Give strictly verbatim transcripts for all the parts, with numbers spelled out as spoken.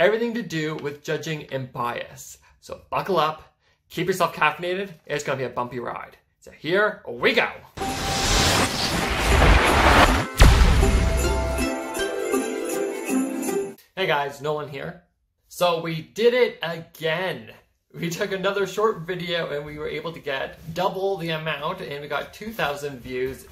everything to do with judging and bias. So buckle up, keep yourself caffeinated, it's gonna be a bumpy ride. So here we go. Hey guys, Nolan here. So we did it again. We took another short video and we were able to get double the amount and we got two thousand views.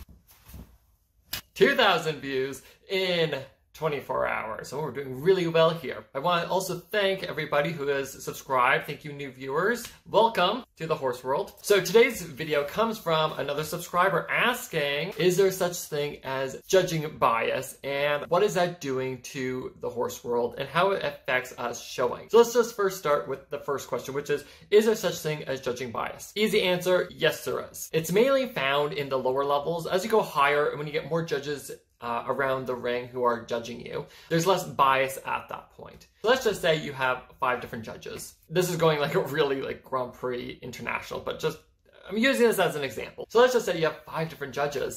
two thousand views in twenty-four hours. So we're doing really well here. I want to also thank everybody who has subscribed. Thank you, new viewers. Welcome to the horse world. So today's video comes from another subscriber asking, is there such thing as judging bias? And what is that doing to the horse world and how it affects us showing? So let's just first start with the first question, which is, is there such thing as judging bias? Easy answer, yes there is. It's mainly found in the lower levels. As you go higher and when you get more judges Uh, around the ring who are judging you, there's less bias at that point. So let's just say you have five different judges. This is going like a really like Grand Prix international, but just I'm using this as an example. So let's just say you have five different judges,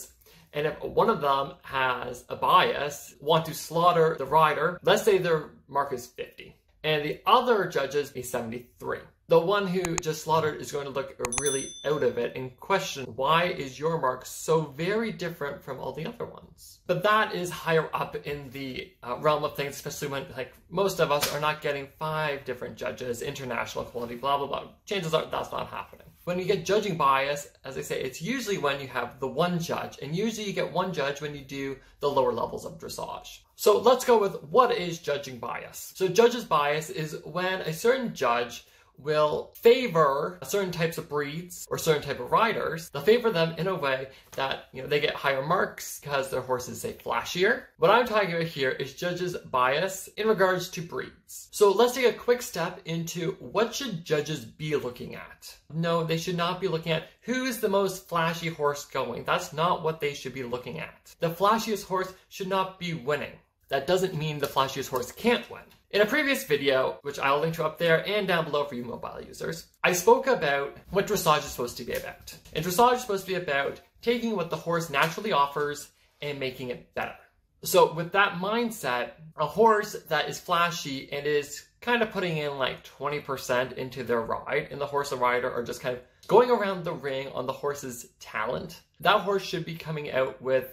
and if one of them has a bias, want to slaughter the rider, let's say their mark is fifty, and the other judges is seventy-three. The one who just slaughtered is going to look really out of it and question, why is your mark so very different from all the other ones? But that is higher up in the uh, realm of things, especially when like most of us are not getting five different judges, international quality, blah, blah, blah. Chances are that's not happening. When you get judging bias, as I say, it's usually when you have the one judge, and usually you get one judge when you do the lower levels of dressage. So let's go with what is judging bias. So judges bias is when a certain judge will favor certain types of breeds or certain type of riders. They'll favor them in a way that, you know, they get higher marks because their horse is, say, flashier. What I'm talking about here is judges' bias in regards to breeds. So let's take a quick step into what should judges be looking at? No, they should not be looking at who is the most flashy horse going. That's not what they should be looking at. The flashiest horse should not be winning. That doesn't mean the flashiest horse can't win. In a previous video, which I'll link to up there and down below for you mobile users, I spoke about what dressage is supposed to be about. And dressage is supposed to be about taking what the horse naturally offers and making it better. So with that mindset, a horse that is flashy and is kind of putting in like twenty percent into their ride, and the horse and rider are just kind of going around the ring on the horse's talent, that horse should be coming out with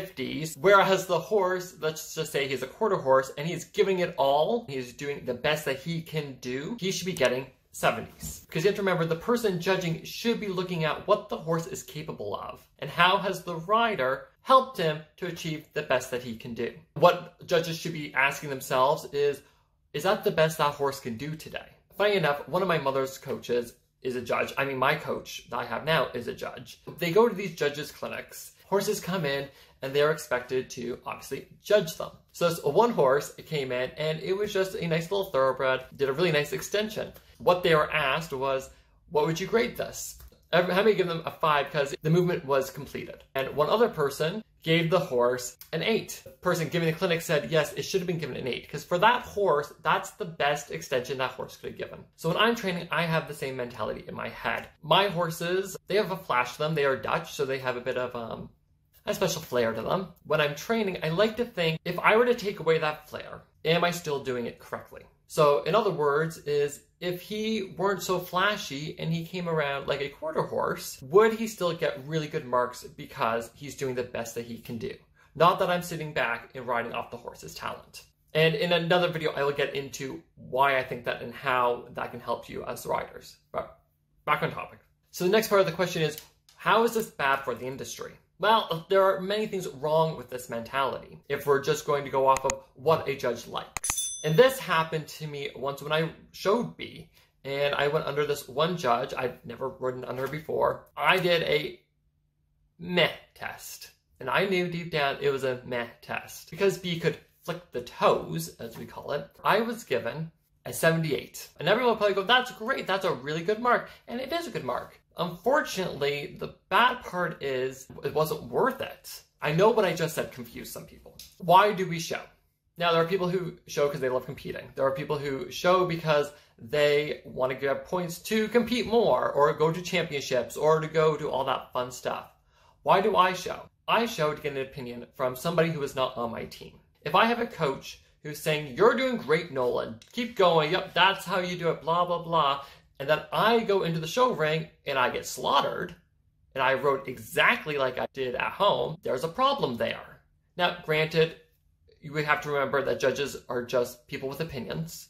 fifties, whereas the horse, let's just say he's a quarter horse and he's giving it all, he's doing the best that he can do, he should be getting seventies. Because you have to remember, the person judging should be looking at what the horse is capable of and how has the rider helped him to achieve the best that he can do. What judges should be asking themselves is, is that the best that horse can do today? Funny enough, one of my mother's coaches is a judge. I mean, my coach that I have now is a judge. They go to these judges' clinics. Horses come in and they're expected to obviously judge them. So this one horse came in and it was just a nice little thoroughbred, did a really nice extension. What they were asked was, what would you grade this? How many give them a five because the movement was completed? And one other person gave the horse an eight. The person giving the clinic said, yes, it should have been given an eight because for that horse, that's the best extension that horse could have given. So when I'm training, I have the same mentality in my head. My horses, they have a flash to them. They are Dutch, so they have a bit of um, a special flair to them. When I'm training, I like to think, if I were to take away that flair, am I still doing it correctly? So in other words is, if he weren't so flashy and he came around like a quarter horse, would he still get really good marks because he's doing the best that he can do? Not that I'm sitting back and riding off the horse's talent. And in another video, I will get into why I think that and how that can help you as riders. But back on topic. So the next part of the question is, how is this bad for the industry? Well, there are many things wrong with this mentality if we're just going to go off of what a judge likes. And this happened to me once when I showed B, and I went under this one judge. I've never ridden under before. I did a meh test, and I knew deep down it was a meh test. Because B could flick the toes, as we call it, I was given a seventy-eight. And everyone would probably go, that's great, that's a really good mark. And it is a good mark. Unfortunately, the bad part is it wasn't worth it. I know what I just said confused some people. Why do we show? Now, there are people who show because they love competing. There are people who show because they want to get points to compete more or go to championships or to go to all that fun stuff. Why do I show? I show to get an opinion from somebody who is not on my team. If I have a coach He was saying, you're doing great, Nolan. Keep going. Yep, that's how you do it, blah, blah, blah. And then I go into the show ring and I get slaughtered. And I wrote exactly like I did at home. There's a problem there. Now, granted, you would have to remember that judges are just people with opinions.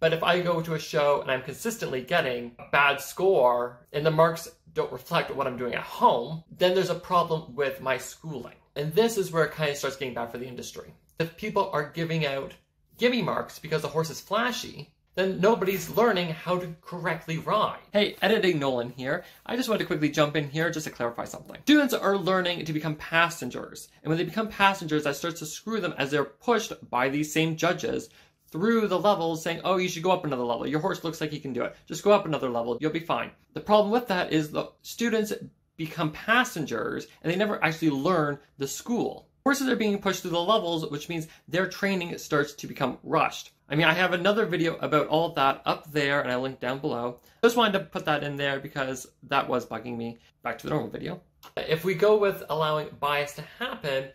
But if I go to a show and I'm consistently getting a bad score and the marks don't reflect what I'm doing at home, then there's a problem with my schooling. And this is where it kind of starts getting bad for the industry. If people are giving out gimme marks because the horse is flashy, then nobody's learning how to correctly ride. Hey, editing Nolan here. I just wanted to quickly jump in here just to clarify something. Students are learning to become passengers, and when they become passengers, that starts to screw them as they're pushed by these same judges through the levels saying, oh, you should go up another level. Your horse looks like he can do it. Just go up another level. You'll be fine. The problem with that is the students become passengers, and they never actually learn the school. Horses are being pushed through the levels, which means their training starts to become rushed. I mean, I have another video about all of that up there, and I linked down below. I just wanted to put that in there because that was bugging me. Back to the normal video. If we go with allowing bias to happen,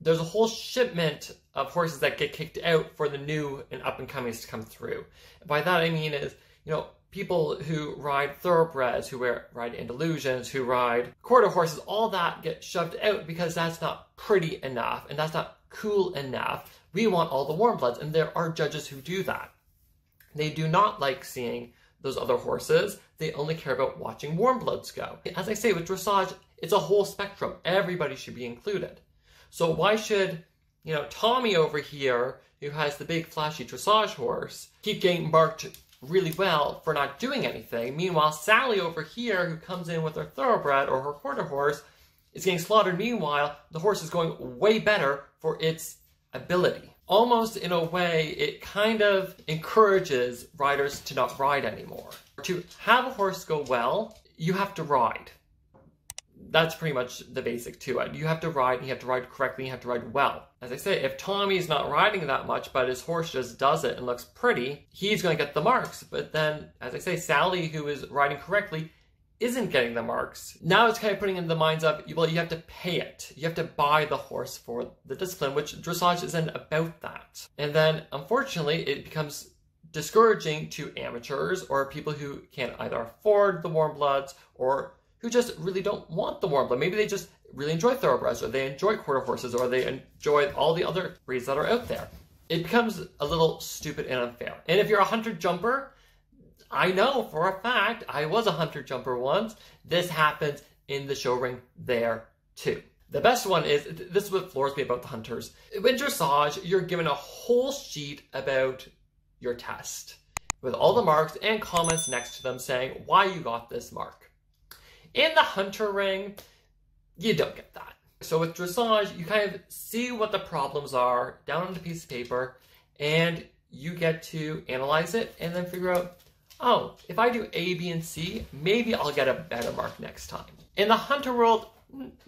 there's a whole shipment of horses that get kicked out for the new and up-and-comings to come through. By that I mean is, you know, people who ride thoroughbreds, who wear, ride Andalusians, who ride quarter horses, all that get shoved out because that's not pretty enough and that's not cool enough. We want all the warm bloods, and there are judges who do that. They do not like seeing those other horses. They only care about watching warm bloods go. As I say, with dressage, it's a whole spectrum. Everybody should be included. So why should, you know, Tommy over here, who has the big flashy dressage horse, keep getting marked really well for not doing anything? Meanwhile, Sally over here, who comes in with her thoroughbred or her quarter horse, is getting slaughtered. Meanwhile, the horse is going way better for its ability. Almost in a way, it kind of encourages riders to not ride anymore. To have a horse go well, you have to ride. That's pretty much the basic to it. You have to ride, and you have to ride correctly, and you have to ride well. As I say, if Tommy's not riding that much, but his horse just does it and looks pretty, he's going to get the marks. But then, as I say, Sally, who is riding correctly, isn't getting the marks. Now it's kind of putting in the minds of, well, you have to pay it. You have to buy the horse for the discipline, which dressage isn't about that. And then, unfortunately, it becomes discouraging to amateurs or people who can't either afford the warm bloods or who just really don't want the warm blood. Maybe they just really enjoy thoroughbreds, or they enjoy quarter horses, or they enjoy all the other breeds that are out there. It becomes a little stupid and unfair. And if you're a hunter jumper, I know for a fact, I was a hunter jumper once, this happens in the show ring there too. The best one is, this is what floors me about the hunters. In dressage, you're given a whole sheet about your test, with all the marks and comments next to them saying why you got this mark. In the hunter ring, you don't get that. So with dressage, you kind of see what the problems are down on the piece of paper, and you get to analyze it and then figure out, oh, if I do A, B, and C, maybe I'll get a better mark next time. In the hunter world,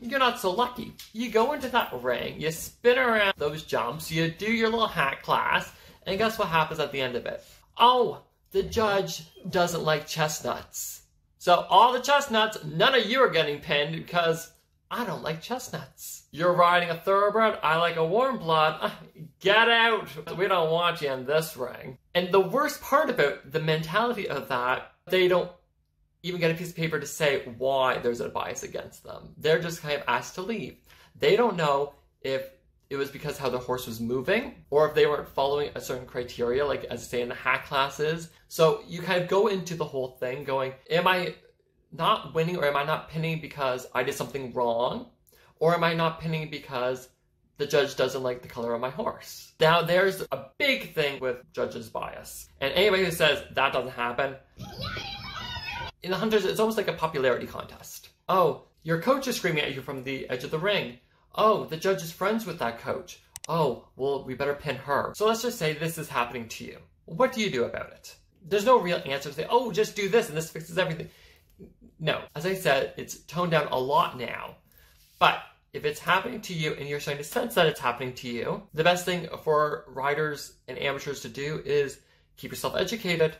you're not so lucky. You go into that ring, you spin around those jumps, you do your little hack class, and guess what happens at the end of it? Oh, the judge doesn't like chestnuts. So all the chestnuts, none of you are getting pinned because I don't like chestnuts. You're riding a thoroughbred, I like a warm blood. Get out. We don't want you in this ring. And the worst part about the mentality of that, they don't even get a piece of paper to say why there's a bias against them. They're just kind of asked to leave. They don't know if it was because how the horse was moving, or if they weren't following a certain criteria, like as say in the hack classes. So you kind of go into the whole thing going, am I not winning, or am I not pinning because I did something wrong? Or am I not pinning because the judge doesn't like the color of my horse? Now there's a big thing with judges' bias. And anybody who says that doesn't happen, in the hunters, it's almost like a popularity contest. Oh, your coach is screaming at you from the edge of the ring. Oh, the judge is friends with that coach. Oh, well, we better pin her. So let's just say this is happening to you. What do you do about it? There's no real answer to say, oh, just do this and this fixes everything. No, as I said, it's toned down a lot now. But if it's happening to you and you're starting to sense that it's happening to you, the best thing for riders and amateurs to do is keep yourself educated.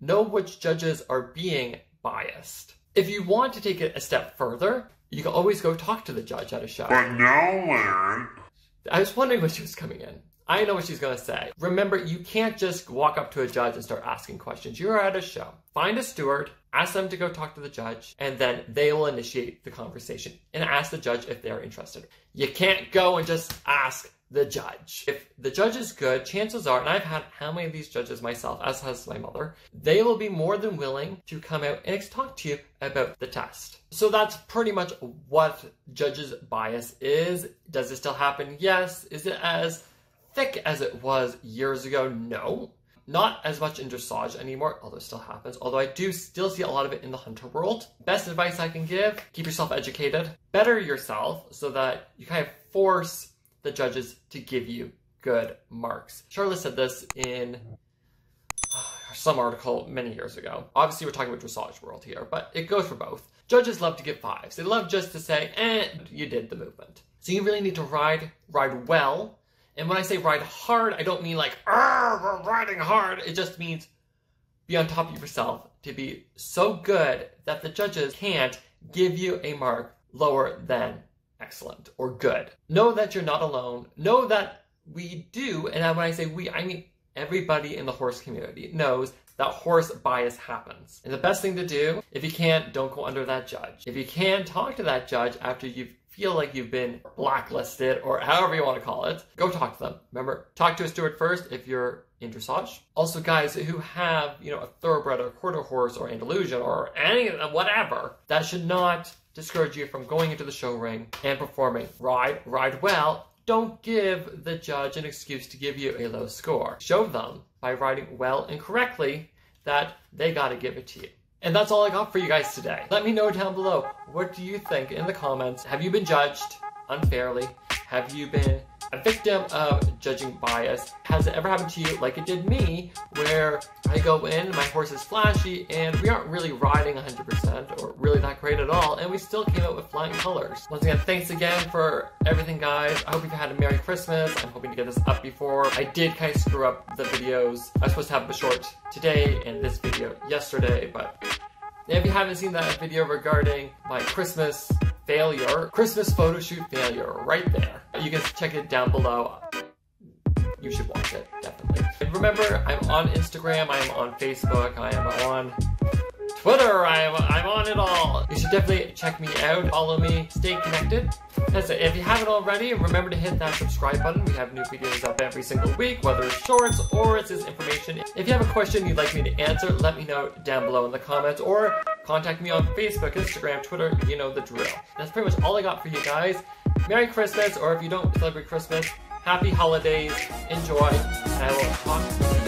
Know which judges are being biased. If you want to take it a step further, you can always go talk to the judge at a show. But Nolan, I was wondering when she was coming in. I know what she's gonna say. Remember, you can't just walk up to a judge and start asking questions. You're at a show. Find a steward, ask them to go talk to the judge, and then they will initiate the conversation and ask the judge if they're interested. You can't go and just ask the judge. If the judge is good, chances are, and I've had how many of these judges myself, as has my mother, they will be more than willing to come out and talk to you about the test. So that's pretty much what judges' bias is. Does it still happen? Yes. Is it as thick as it was years ago? No. Not as much in dressage anymore, although it still happens, although I do still see a lot of it in the hunter world. Best advice I can give, keep yourself educated, better yourself so that you kind of force the judges to give you good marks. Charlotte said this in some article many years ago. Obviously, we're talking about dressage world here, but it goes for both. Judges love to give fives. They love just to say, eh, you did the movement. So you really need to ride, ride well. And when I say ride hard, I don't mean like, ah, we're riding hard. It just means be on top of yourself, to be so good that the judges can't give you a mark lower than excellent or good. Know that you're not alone. Know that we do, and when I say we, I mean everybody in the horse community knows that horse bias happens. And the best thing to do, if you can't, don't go under that judge. If you can, talk to that judge after you feel like you've been blacklisted or however you want to call it. Go talk to them. Remember, talk to a steward first if you're in dressage. Also, guys who have, you know, a thoroughbred or quarter horse or Andalusian or any whatever, that should not discourage you from going into the show ring and performing. Ride, ride well. Don't give the judge an excuse to give you a low score. Show them by riding well and correctly that they gotta give it to you. And that's all I got for you guys today. Let me know down below, what do you think in the comments? Have you been judged unfairly? Have you been a victim of judging bias? Has it ever happened to you like it did me, where I go in, my horse is flashy, and we aren't really riding one hundred percent or really that great at all, and we still came out with flying colors? Once again, thanks again for everything, guys. I hope you've had a Merry Christmas. I'm hoping to get this up before. I did kind of screw up the videos. I was supposed to have a short today and this video yesterday, but if you haven't seen that video regarding my Christmas failure, Christmas photo shoot failure, right there. You can check it down below. You should watch it, definitely. And remember, I'm on Instagram, I'm on Facebook, I am on Twitter, I am, I'm on it all. You should definitely check me out, follow me, stay connected. That's it. If you haven't already, remember to hit that subscribe button. We have new videos up every single week, whether it's shorts or it's this information. If you have a question you'd like me to answer, let me know down below in the comments, or contact me on Facebook, Instagram, Twitter, you know the drill. That's pretty much all I got for you guys. Merry Christmas, or if you don't celebrate Christmas, happy holidays, enjoy, and I will talk to you.